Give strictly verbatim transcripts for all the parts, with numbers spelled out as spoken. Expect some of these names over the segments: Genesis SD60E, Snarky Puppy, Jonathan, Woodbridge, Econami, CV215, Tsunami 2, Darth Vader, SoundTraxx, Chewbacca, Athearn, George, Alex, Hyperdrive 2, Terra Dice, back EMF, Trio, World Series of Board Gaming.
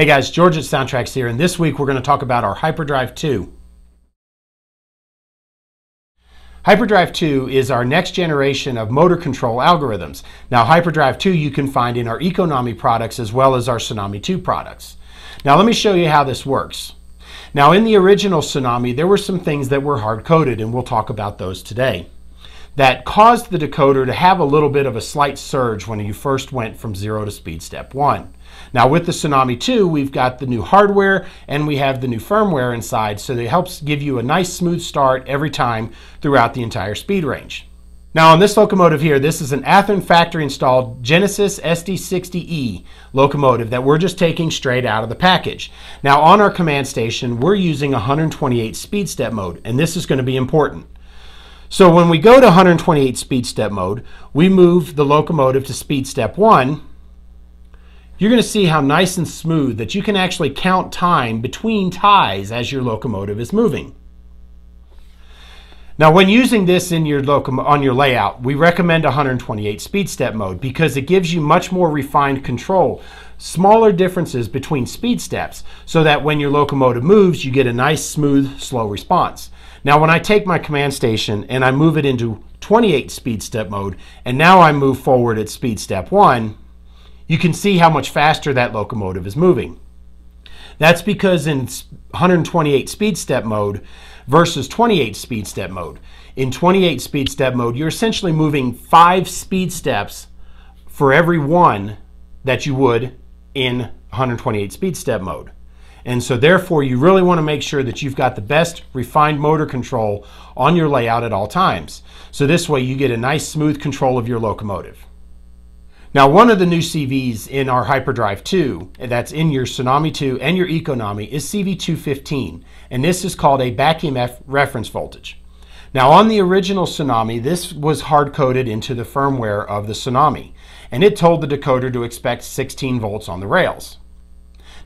Hey guys, George at SoundTraxx here, and this week we're going to talk about our Hyperdrive two. Hyperdrive two is our next generation of motor control algorithms. Now Hyperdrive two you can find in our Econami products as well as our Tsunami two products. Now let me show you how this works. Now in the original Tsunami there were some things that were hard-coded, and we'll talk about those today, that caused the decoder to have a little bit of a slight surge when you first went from zero to speed step one. Now with the Tsunami two, we've got the new hardware and we have the new firmware inside, so it helps give you a nice smooth start every time throughout the entire speed range. Now on this locomotive here, this is an Athearn factory installed Genesis S D sixty E locomotive that we're just taking straight out of the package. Now on our command station, we're using one hundred twenty-eight speed step mode, and this is going to be important. So when we go to one hundred twenty-eight speed step mode, we move the locomotive to speed step one. You're going to see how nice and smooth that you can actually count time between ties as your locomotive is moving. Now when using this in your locom on your layout, we recommend one hundred twenty-eight speed step mode because it gives you much more refined control, smaller differences between speed steps, so that when your locomotive moves, you get a nice, smooth, slow response. Now when I take my command station and I move it into twenty-eight speed step mode, and now I move forward at speed step one, you can see how much faster that locomotive is moving. That's because in one hundred twenty-eight speed step mode versus twenty-eight speed step mode, in twenty-eight speed step mode you're essentially moving five speed steps for every one that you would in one hundred twenty-eight speed step mode. And so therefore you really want to make sure that you've got the best refined motor control on your layout at all times. So this way you get a nice smooth control of your locomotive. Now one of the new C Vs in our Hyperdrive two, that's in your Tsunami two and your Econami, is C V two fifteen, and this is called a back E M F reference voltage. Now on the original Tsunami, this was hard-coded into the firmware of the Tsunami, and it told the decoder to expect sixteen volts on the rails.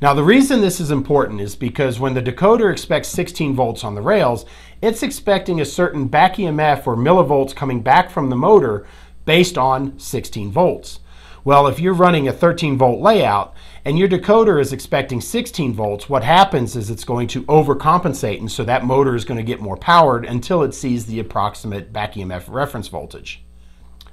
Now the reason this is important is because when the decoder expects sixteen volts on the rails, it's expecting a certain back E M F or millivolts coming back from the motor based on sixteen volts. Well, if you're running a thirteen volt layout and your decoder is expecting sixteen volts, what happens is it's going to overcompensate, and so that motor is going to get more powered until it sees the approximate back E M F reference voltage.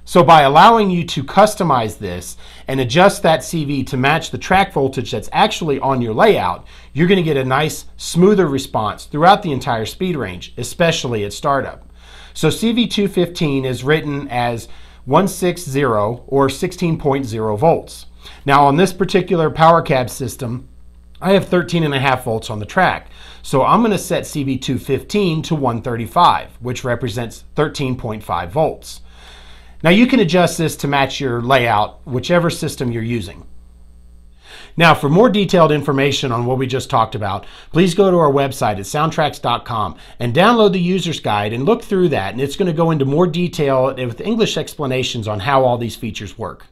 So by allowing you to customize this and adjust that C V to match the track voltage that's actually on your layout, you're going to get a nice, smoother response throughout the entire speed range, especially at startup. So C V two fifteen is written as one sixty or sixteen point zero volts. Now on this particular power cab system, I have thirteen and a half volts on the track. So I'm going to set C V two fifteen to one thirty-five, which represents thirteen point five volts. Now you can adjust this to match your layout, whichever system you're using. Now for more detailed information on what we just talked about, please go to our website at SoundTraxx dot com and download the user's guide and look through that, and it's going to go into more detail with English explanations on how all these features work.